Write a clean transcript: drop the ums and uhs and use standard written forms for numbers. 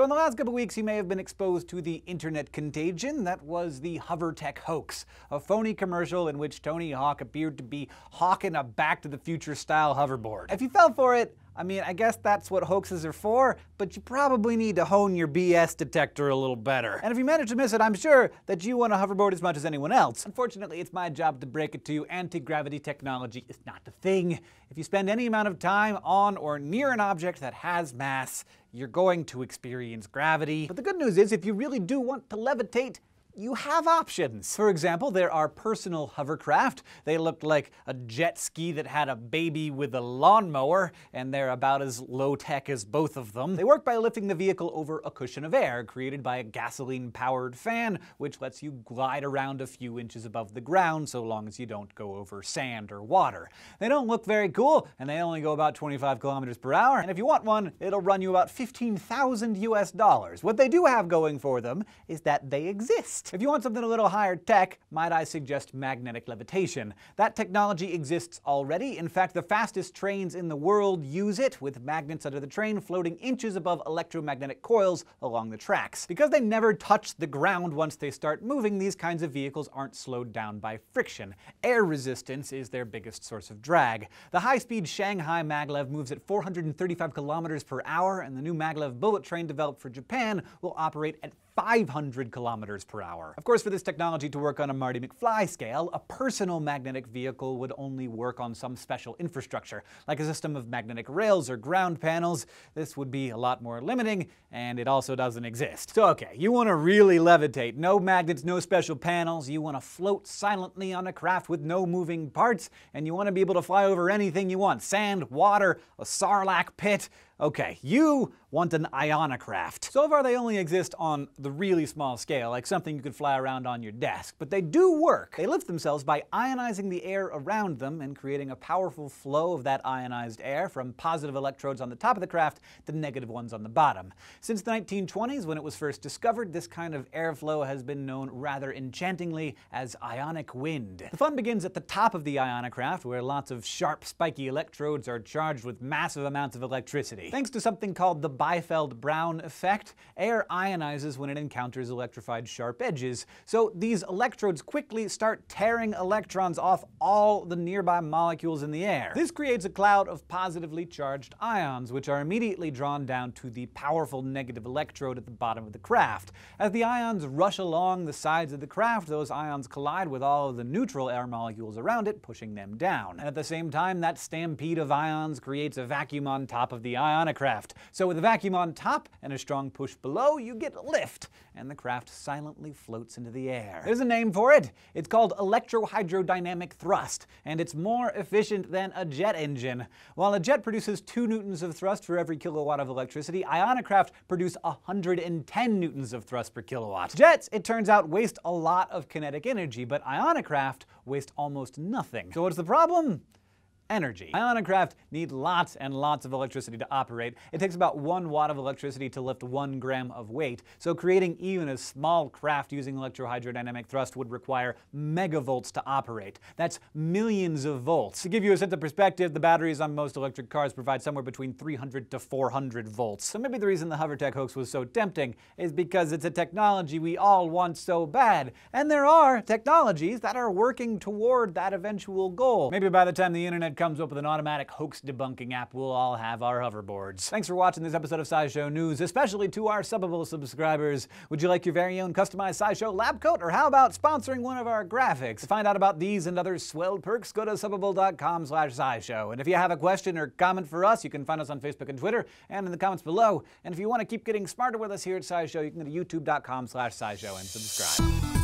So in the last couple weeks, you may have been exposed to the internet contagion that was the Huvrtech hoax, a phony commercial in which Tony Hawk appeared to be hawking a Back to the Future style hoverboard. If you fell for it, I mean, I guess that's what hoaxes are for, but you probably need to hone your BS detector a little better. And if you manage to miss it, I'm sure that you want a hoverboard as much as anyone else. Unfortunately, it's my job to break it to you. Anti-gravity technology is not the thing. If you spend any amount of time on or near an object that has mass, you're going to experience gravity. But the good news is, if you really do want to levitate, you have options. For example, there are personal hovercraft. They look like a jet ski that had a baby with a lawnmower, and they're about as low-tech as both of them. They work by lifting the vehicle over a cushion of air created by a gasoline-powered fan, which lets you glide around a few inches above the ground so long as you don't go over sand or water. They don't look very cool, and they only go about 25 kilometers per hour, and if you want one, it'll run you about $15,000 US. What they do have going for them is that they exist. If you want something a little higher tech, might I suggest magnetic levitation. That technology exists already. In fact, the fastest trains in the world use it, with magnets under the train floating inches above electromagnetic coils along the tracks. Because they never touch the ground once they start moving, these kinds of vehicles aren't slowed down by friction. Air resistance is their biggest source of drag. The high-speed Shanghai Maglev moves at 435 kilometers per hour, and the new Maglev bullet train developed for Japan will operate at 500 kilometers per hour. Of course, for this technology to work on a Marty McFly scale, a personal magnetic vehicle would only work on some special infrastructure, like a system of magnetic rails or ground panels. This would be a lot more limiting, and it also doesn't exist. So okay, you want to really levitate. No magnets, no special panels. You want to float silently on a craft with no moving parts, and you want to be able to fly over anything you want. Sand, water, a sarlacc pit. Okay, you want an ionocraft. So far they only exist on the really small scale, like something you could fly around on your desk, but they do work. They lift themselves by ionizing the air around them and creating a powerful flow of that ionized air from positive electrodes on the top of the craft to negative ones on the bottom. Since the 1920s, when it was first discovered, this kind of airflow has been known rather enchantingly as ionic wind. The fun begins at the top of the ionocraft, where lots of sharp, spiky electrodes are charged with massive amounts of electricity. Thanks to something called the Biefeld-Brown effect, air ionizes when it encounters electrified sharp edges, so these electrodes quickly start tearing electrons off all the nearby molecules in the air. This creates a cloud of positively charged ions, which are immediately drawn down to the powerful negative electrode at the bottom of the craft. As the ions rush along the sides of the craft, those ions collide with all of the neutral air molecules around it, pushing them down. And at the same time, that stampede of ions creates a vacuum on top of the ion. So with a vacuum on top and a strong push below, you get lift, and the craft silently floats into the air. There's a name for it. It's called electrohydrodynamic thrust, and it's more efficient than a jet engine. While a jet produces 2 newtons of thrust for every kilowatt of electricity, ionocraft produce 110 newtons of thrust per kilowatt. Jets, it turns out, waste a lot of kinetic energy, but ionocraft waste almost nothing. So what's the problem? Energy. Ionocraft need lots and lots of electricity to operate. It takes about 1 watt of electricity to lift 1 gram of weight, so creating even a small craft using electrohydrodynamic thrust would require megavolts to operate. That's millions of volts. To give you a sense of perspective, the batteries on most electric cars provide somewhere between 300 to 400 volts. So maybe the reason the Huvrtech hoax was so tempting is because it's a technology we all want so bad, and there are technologies that are working toward that eventual goal. Maybe by the time the internet comes up with an automatic hoax debunking app, we'll all have our hoverboards. Thanks for watching this episode of SciShow News, especially to our Subbable subscribers. Would you like your very own customized SciShow lab coat, or how about sponsoring one of our graphics? To find out about these and other swell perks, go to subbable.com/scishow. And if you have a question or comment for us, you can find us on Facebook and Twitter, and in the comments below. And if you want to keep getting smarter with us here at SciShow, you can go to youtube.com/scishow and subscribe.